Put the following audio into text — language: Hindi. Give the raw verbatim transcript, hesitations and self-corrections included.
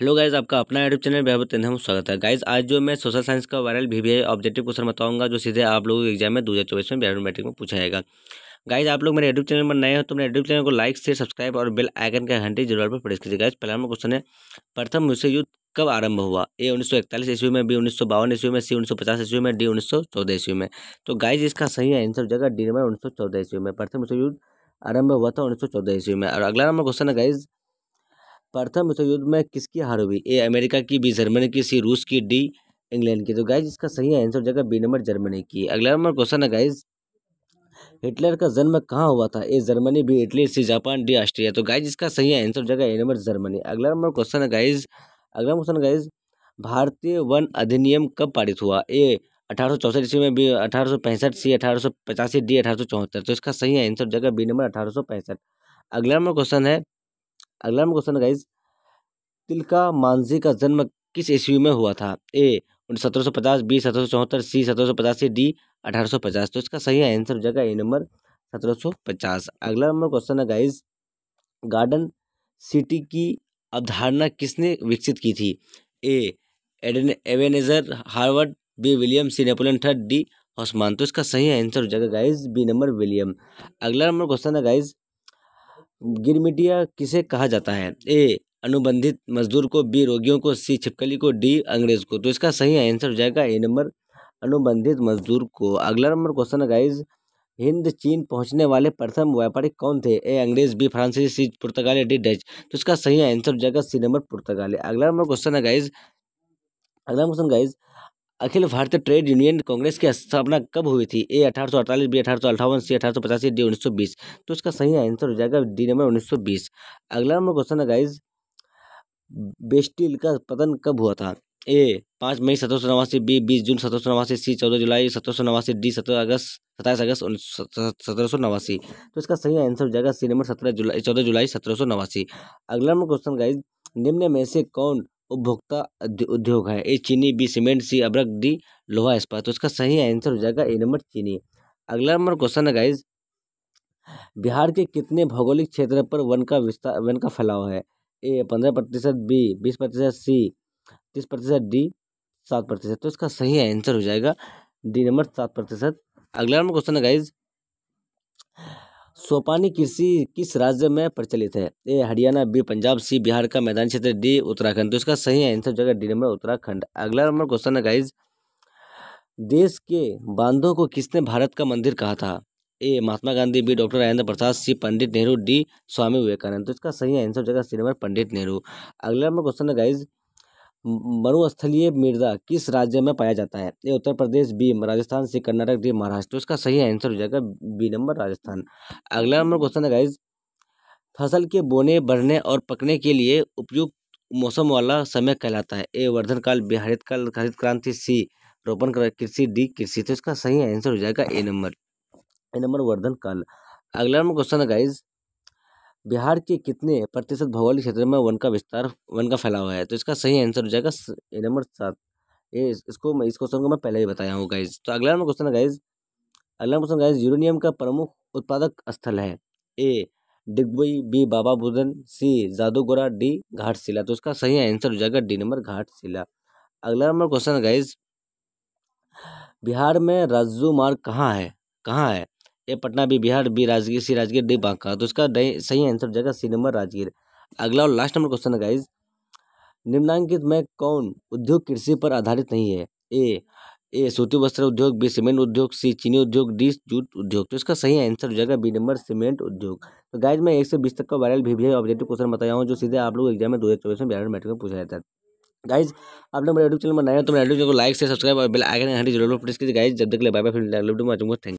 हेलो गाइज, आपका अपना यूट्यूब चैनल वैभव में स्वागत है। गाइज आज जो मैं सोशल साइंस का वायरल वीवीआई ऑब्जेक्टिव क्वेश्चन बताऊंगा जो सीधे आप लोगों के एग्जाम में दो हज़ार चौबीस में बैरो मैट्रिक में पूछा जाएगा। गाइज आप लोग मेरे यूट्यूब चैनल पर नए हो तो मेरे यूट्यूब चैनल को लाइक शेयर सब्सक्राइब और बेल आइकन का घंटी जरूर पर प्रेस कीजिए। गाइज पहला नंबर क्वेश्चन है, प्रथम विश्व युद्ध कब आरंभ हुआ? ए उन्नीस सौ इकतालीस ईस्वी में, बी उन्नीस सौ बावन ईस्वी में, सी उन्नीस सौ पचास ईस्वी में, डी उन्नीस सौ चौदह ईस्वी में। तो गाइज इसका सही आंसर हो जाएगा डी नंबर उन्नीस सौ चौदह ईस्वी में। प्रथम विश्व युद्ध आरंभ हुआ था उन्नीस सौ चौदह ईस्वी में। और अगला नंबर क्वेश्चन है गाइज, प्रथम विश्व युद्ध में किसकी हार हुई? ए अमेरिका की, बी जर्मनी की, सी रूस की, डी इंग्लैंड की। तो गाइज इसका सही आंसर हो जाएगा बी नंबर जर्मनी की। अगला नंबर क्वेश्चन है गाइज, हिटलर का जन्म कहाँ हुआ था? A Germany, B Italy, C Japan, D Austria. तो गाइज इसका सही आंसर हो जाएगा ए नंबर जर्मनी। अगला नंबर क्वेश्चन है गाइज अगला क्वेश्चन गाइज भारतीय वन अधिनियम कब पारित हुआ? ए अठारह सौ चौसठ ईस्वी में, बी अठारह सौ पैंसठ, सी अठारह सौ पचासी, डी अठारह सौ चौहत्तर। तो इसका सही आंसर हो जाएगा बी नंबर अठारह सौ पैंसठ। अगला नंबर क्वेश्चन है अगला number question guys Tilka Manjhi का जन्म किस ईस्वी में हुआ था? ए सत्रह सौ पचास, बी सत्रह सौ चौहत्तर, सी सत्रह सौ पचासी, डी अठारह सौ पचास। तो इसका सही आंसर हो जाएगा ए नंबर सत्रह सौ पचास। अगला नंबर क्वेश्चन है गाइज गार्डन सिटी की अवधारणा किसने विकसित की थी? ए एडन Ebenezer Harvard, B William, C Napoleon third, D Haussmann. तो इसका सही आंसर हो जाएगा गाइज बी नंबर विलियम। अगला नंबर क्वेश्चन है गाइज गिरमिटिया किसे कहा जाता है? ए अनुबंधित मजदूर को, बी रोगियों को, सी छिपकली को, डी अंग्रेज को। तो इसका सही आंसर हो जाएगा ए नंबर अनुबंधित मजदूर को। अगला नंबर क्वेश्चन है गाइज हिंद चीन पहुंचने वाले प्रथम व्यापारी कौन थे? ए अंग्रेज, बी फ्रांसीसी, सी पुर्तगाली, डी डच। तो इसका सही आंसर हो जाएगा सी नंबर पुर्तगाली। अगला नंबर क्वेश्चन है गाइज अगला question guys Akhil Bharatiya trade union Congress की स्थापना कब हुई थी? ए अठारह सौ अड़तालीस, बी अठारह सौ अट्ठावन, सी अठारह सौ पचासी, डी उन्नीस सौ बीस। तो इसका सही आंसर हो जाएगा डी नंबर उन्नीस सौ बीस। अगला नंबर क्वेश्चन है गाइज बेस्टिल का पतन कब हुआ था? ए पाँच मई सत्रह सौ नवासी, बी बीस जून सत्रह सौ नवासी, सी चौदह जुलाई सत्रह सौ नवासी, डी सत्रह अगस्त सताईस अगस्त सत्रह सौ नवासी। तो इसका सही आंसर हो जाएगा सी नंबर सत्रह जुलाई चौदह जुलाई सत्रह सौ नवासी। अगला नंबर क्वेश्चन गाइज निम्न में से कौन उपभोक्ता उद्योग है? ए चीनी, बी सीमेंट, सी अब्रक, डी लोहा इस्पात। तो इसका सही आंसर हो जाएगा ए नंबर चीनी। अगला नंबर क्वेश्चन है गाइज बिहार के कितने भौगोलिक क्षेत्र पर वन का विस्तार वन का फैलाव है? ए पंद्रह प्रतिशत, बी बीस प्रतिशत, सी तीस प्रतिशत, डी सात प्रतिशत। तो इसका सही आंसर हो जाएगा डी नंबर सात प्रतिशत। अगला नंबर क्वेश्चन है गाइज सोपानी कृषि किस राज्य में प्रचलित है? A Haryana, B Punjab, C Bihar का मैदानी क्षेत्र, डी उत्तराखंड। तो इसका सही आंसर हो जाएगा डी नंबर उत्तराखंड। अगला नंबर क्वेश्चन है गाइज देश के बांधों को किसने भारत का मंदिर कहा था? A Mahatma Gandhi, B doctor Rajendra Prasad, C Pandit Nehru, D Swami Vivekananda. तो इसका सही आंसर हो जाएगा सी नंबर पंडित नेहरू। अगला नंबर क्वेश्चन है गाइज मरुस्थलीय मृदा किस राज्य में पाया जाता है? A Uttar Pradesh, B Rajasthan, C Karnataka, D Maharashtra. तो इसका सही आंसर हो जाएगा बी नंबर राजस्थान। अगला नंबर क्वेश्चन है गाइज फसल के बोने बढ़ने और पकने के लिए उपयुक्त मौसम वाला समय कहलाता है? ए वर्धन काल, बी हरित काल हरित क्रांति, सी रोपण कृषि, डी कृषि। तो इसका सही आंसर हो जाएगा A number A number Vardhan काल। अगला नंबर क्वेश्चन है गाइज बिहार के कितने प्रतिशत भौगोलिक क्षेत्र में वन का विस्तार वन का फैलाव है? तो इसका सही आंसर हो जाएगा ए नंबर सात। ये इसको मैं इस क्वेश्चन को मैं पहले ही बताया हूँ गाइज। तो अगला नंबर क्वेश्चन है गाइज अगला क्वेश्चन गाइज यूरेनियम का प्रमुख उत्पादक स्थल है? A Digboi, B Baba Budan, C Jadugora, D Ghatshila. तो इसका सही आंसर हो जाएगा डी नंबर घाटशिला। अगला नंबर क्वेश्चन है गाइज बिहार में राजू मार्ग कहाँ है कहाँ है A Patna, B Bihar, B Rajgir, C Rajgir, D Banka. तो इसका सही आंसर हो जाएगा सी नंबर राजगीर। अगला और लास्ट नंबर क्वेश्चन है गाइज निम्नांकित में कौन उद्योग कृषि पर आधारित नहीं है? ए ए सूती वस्त्र उद्योग, बी सीमेंट उद्योग, सी चीनी उद्योग, डी जूट उद्योग। तो इसका सही आंसर हो जाएगा बी नंबर सीमेंट उद्योग। तो गाइज मैं एक से बीस तक का वायरल वीवीआई ऑब्जेक्टिव क्वेश्चन बताया हूँ जो सीधे आप लोग एग्जाम में दो हज़ार चौबीस में बिहार मैट्रिक में पूछा जाता है। गाइज आप लोग मेरे यूट्यूब चैनल में नए हो तो मेरे यूट्यूब चैनल को लाइक से सब्सक्राइब और बेल आइकन घंटी जरूर प्रेस कीजिए। गाइज जब तक ले बाय बाय, फिर अगले वीडियो में आऊँगा। थैंक